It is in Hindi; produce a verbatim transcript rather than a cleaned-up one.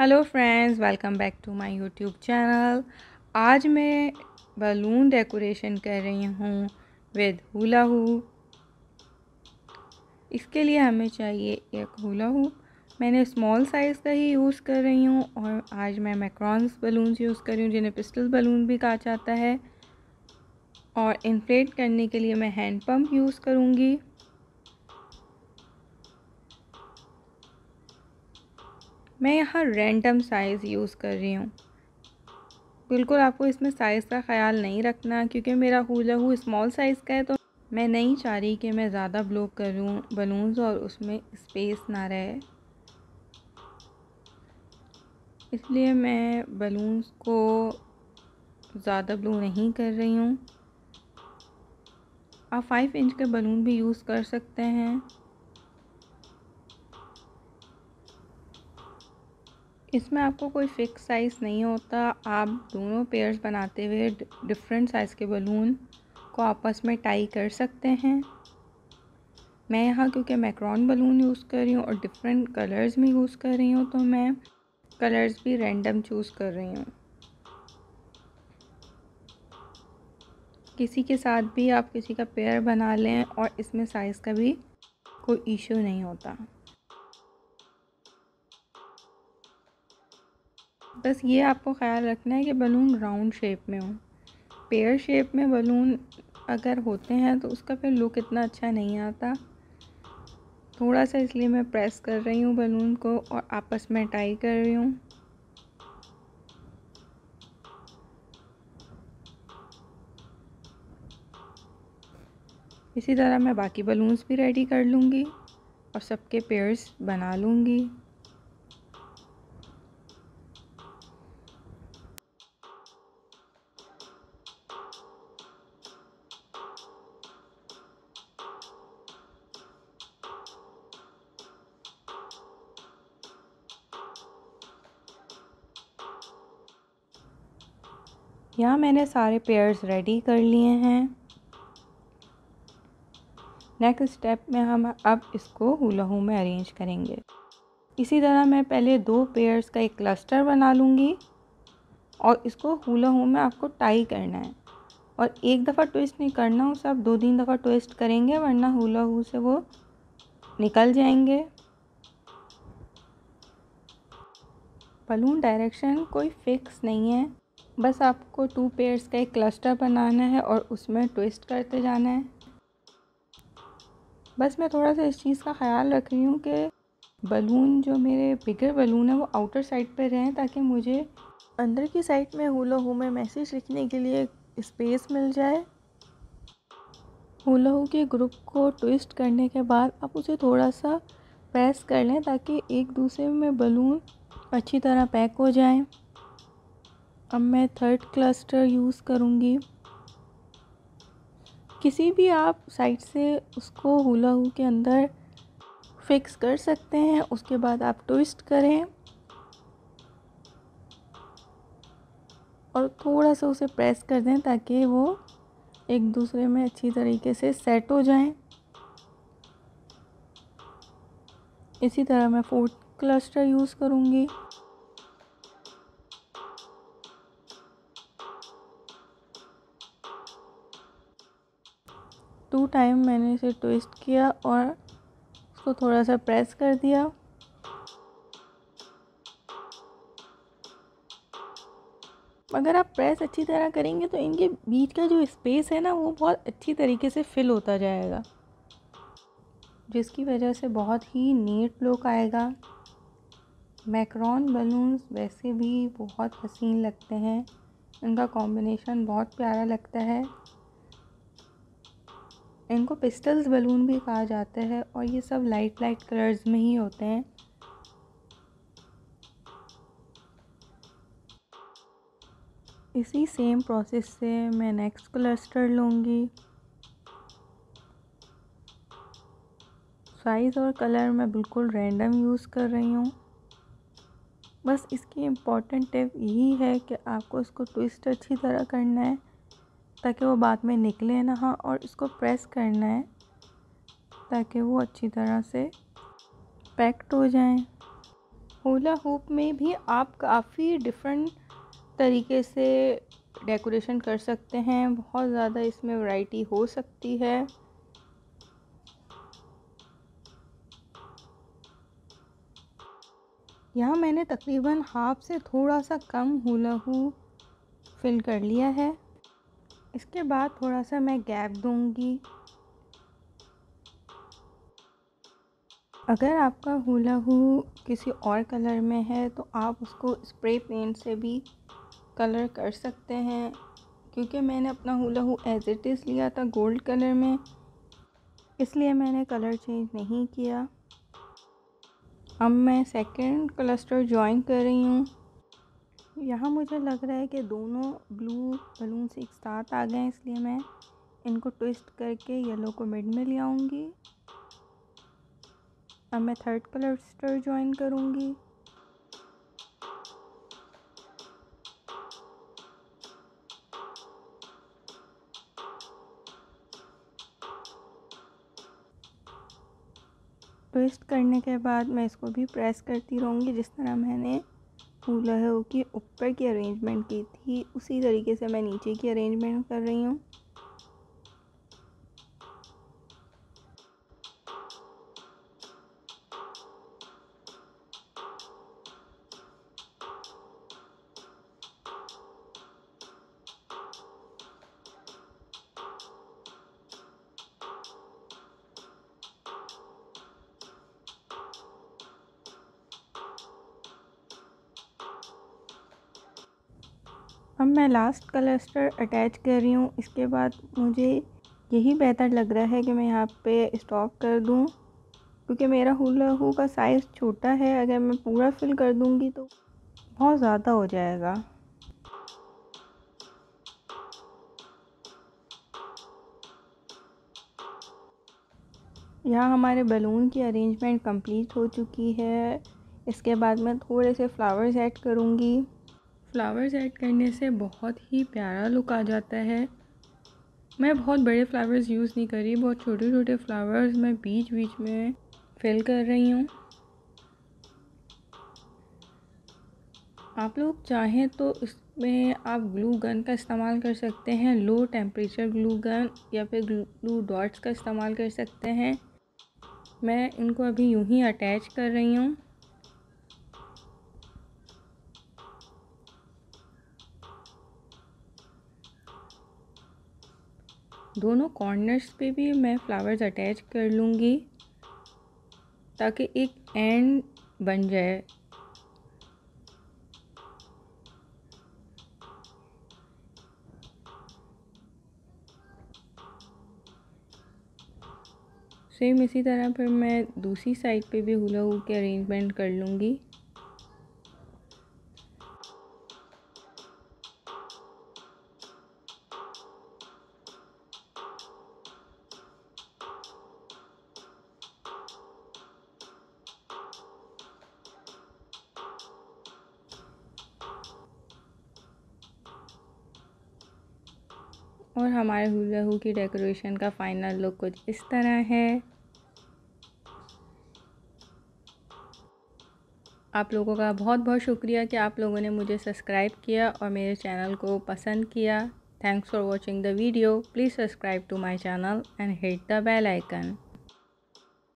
Hello friends, welcome back to my YouTube channel. आज मैं बलून डेकोरेशन कर रही हूँ विद हुला हूप। इसके लिए हमें चाहिए एक हुला हूप। मैंने स्मॉल साइज़ का ही यूज़ कर रही हूँ और आज मैं मैक्रॉन्स बलून्स यूज़ कर रही हूँ जिन्हें पिस्टल बलून भी कहा जाता है। और इन्फ्लेट करने के लिए मैं हैंड पंप यूज़ करूँगी। मैं यहाँ रैंडम साइज़ यूज़ कर रही हूँ। बिल्कुल आपको इसमें साइज़ का ख़्याल नहीं रखना क्योंकि मेरा हूला हू स्मॉल साइज़ का है, तो मैं नहीं चाह रही कि मैं ज़्यादा ब्लो करूँ बलून्स और उसमें स्पेस ना रहे, इसलिए मैं बलून्स को ज़्यादा ब्लो नहीं कर रही हूँ। आप फाइव इंच के बलून भी यूज़ कर सकते हैं। इसमें आपको कोई फ़िक्स साइज़ नहीं होता, आप दोनों पेयर्स बनाते हुए डिफरेंट साइज़ के बलून को आपस में टाई कर सकते हैं। मैं यहाँ क्योंकि मैक्रॉन बलून यूज़ कर रही हूँ और डिफरेंट कलर्स में यूज़ कर रही हूँ, तो मैं कलर्स भी रैंडम चूज़ कर रही हूँ। किसी के साथ भी आप किसी का पेयर बना लें और इसमें साइज़ का भी कोई इशू नहीं होता। बस ये आपको ख्याल रखना है कि बलून राउंड शेप में हो। पेयर शेप में बलून अगर होते हैं तो उसका फिर लुक इतना अच्छा नहीं आता। थोड़ा सा इसलिए मैं प्रेस कर रही हूँ बलून को और आपस में टाई कर रही हूँ। इसी तरह मैं बाकी बलून्स भी रेडी कर लूँगी और सबके पेयर्स बना लूँगी। यहाँ मैंने सारे पेयर्स रेडी कर लिए हैं। नेक्स्ट स्टेप में हम अब इसको हुला हूप में अरेंज करेंगे। इसी तरह मैं पहले दो पेयर्स का एक क्लस्टर बना लूँगी और इसको हुला हूप में आपको टाई करना है। और एक दफ़ा ट्विस्ट नहीं करना, उसे आप दो तीन दफ़ा ट्विस्ट करेंगे वरना हुला हूप से वो निकल जाएंगे। बलून डायरेक्शन कोई फिक्स नहीं है, बस आपको टू पेयर्स का एक क्लस्टर बनाना है और उसमें ट्विस्ट करते जाना है। बस मैं थोड़ा सा इस चीज़ का ख्याल रख रही हूँ कि बलून जो मेरे बिगर बलून है वो आउटर साइड पे रहें ताकि मुझे अंदर की साइड में हुला हू में मैसेज लिखने के लिए स्पेस मिल जाए। हुला हू के ग्रुप को ट्विस्ट करने के बाद आप उसे थोड़ा सा प्रेस कर लें ताकि एक दूसरे में बलून अच्छी तरह पैक हो जाए। अब मैं थर्ड क्लस्टर यूज़ करूँगी। किसी भी आप साइड से उसको हुला हू के अंदर फिक्स कर सकते हैं, उसके बाद आप ट्विस्ट करें और थोड़ा सा उसे प्रेस कर दें ताकि वो एक दूसरे में अच्छी तरीके से सेट हो जाएं। इसी तरह मैं फोर्थ क्लस्टर यूज़ करूँगी। टू टाइम मैंने इसे ट्विस्ट किया और उसको थोड़ा सा प्रेस कर दिया। अगर आप प्रेस अच्छी तरह करेंगे तो इनके बीच का जो स्पेस है ना वो बहुत अच्छी तरीके से फिल होता जाएगा, जिसकी वजह से बहुत ही नीट लुक आएगा। मैक्रॉन बलून्स वैसे भी बहुत हसीन लगते हैं, इनका कॉम्बिनेशन बहुत प्यारा लगता है। इनको पिस्टल्स बलून भी कहा जाता है और ये सब लाइट लाइट कलर्स में ही होते हैं। इसी सेम प्रोसेस से मैं नेक्स्ट क्लस्टर लूँगी। साइज़ और कलर मैं बिल्कुल रैंडम यूज़ कर रही हूँ। बस इसकी इम्पॉर्टेंट टिप यही है कि आपको इसको ट्विस्ट अच्छी तरह करना है ताकि वो बाद में निकले ना, हाँ, और इसको प्रेस करना है ताकि वो अच्छी तरह से पैक्ड हो जाएं। हूला हूप में भी आप काफ़ी डिफरेंट तरीके से डेकोरेशन कर सकते हैं। बहुत ज़्यादा इसमें वैरायटी हो सकती है। यहाँ मैंने तकरीबन हाफ से थोड़ा सा कम हूला हूप फिल कर लिया है। इसके बाद थोड़ा सा मैं गैप दूंगी। अगर आपका हूला हूप किसी और कलर में है तो आप उसको स्प्रे पेंट से भी कलर कर सकते हैं। क्योंकि मैंने अपना hula hoop as it is लिया था गोल्ड कलर में, इसलिए मैंने कलर चेंज नहीं किया। अब मैं सेकंड क्लस्टर ज्वाइन कर रही हूँ। यहाँ मुझे लग रहा है कि दोनों ब्लू बलून एक साथ आ गए, इसलिए मैं इनको ट्विस्ट करके येलो को मिड में ले आऊँगी। अब मैं थर्ड क्लस्टर ज्वाइन करूँगी। ट्विस्ट करने के बाद मैं इसको भी प्रेस करती रहूँगी। जिस तरह मैंने हूला हूप की ऊपर की अरेंजमेंट की थी, उसी तरीके से मैं नीचे की अरेंजमेंट कर रही हूँ। अब मैं लास्ट क्लस्टर अटैच कर रही हूँ। इसके बाद मुझे यही बेहतर लग रहा है कि मैं यहाँ पे स्टॉप कर दूँ, क्योंकि मेरा हूला हूप का साइज़ छोटा है। अगर मैं पूरा फिल कर दूँगी तो बहुत ज़्यादा हो जाएगा। यहाँ हमारे बलून की अरेंजमेंट कंप्लीट हो चुकी है। इसके बाद मैं थोड़े से फ्लावर्स ऐड करूँगी। फ्लावर्स ऐड करने से बहुत ही प्यारा लुक आ जाता है। मैं बहुत बड़े फ्लावर्स यूज़ नहीं कर रही, बहुत छोटे छोटे फ्लावर्स मैं बीच बीच में फिल कर रही हूँ। आप लोग चाहें तो इसमें आप ग्लू गन का इस्तेमाल कर सकते हैं, लो टेम्परेचर ग्लू गन, या फिर ग्लू डॉट्स का इस्तेमाल कर सकते हैं। मैं इनको अभी यूं ही अटैच कर रही हूँ। दोनों कॉर्नर्स पे भी मैं फ्लावर्स अटैच कर लूँगी ताकि एक एंड बन जाए। सेम इसी तरह फिर मैं दूसरी साइड पे भी हूला हूप के अरेंजमेंट कर लूँगी। और हमारे हूला हूप की डेकोरेशन का फाइनल लुक कुछ इस तरह है। आप लोगों का बहुत बहुत शुक्रिया कि आप लोगों ने मुझे सब्सक्राइब किया और मेरे चैनल को पसंद किया। Thanks for watching the video. Please subscribe to my channel and hit the bell icon.